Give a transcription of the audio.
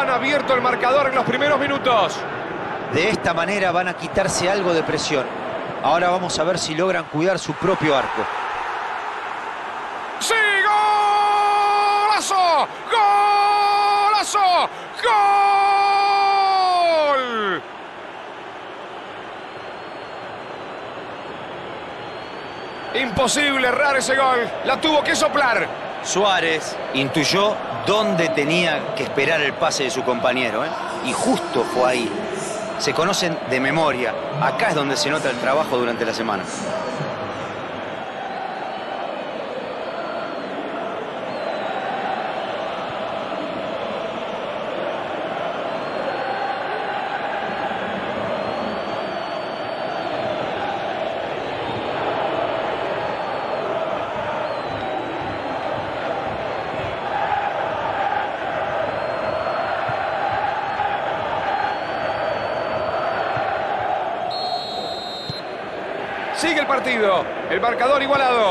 han abierto el marcador en los primeros minutos. De esta manera van a quitarse algo de presión. Ahora vamos a ver si logran cuidar su propio arco. ¡Sí! ¡Golazo! ¡Golazo! ¡Gol! Imposible errar ese gol. La tuvo que soplar. Suárez intuyó dónde tenía que esperar el pase de su compañero, y justo fue ahí. Se conocen de memoria. Acá es donde se nota el trabajo durante la semana. Sigue el partido, el marcador igualado.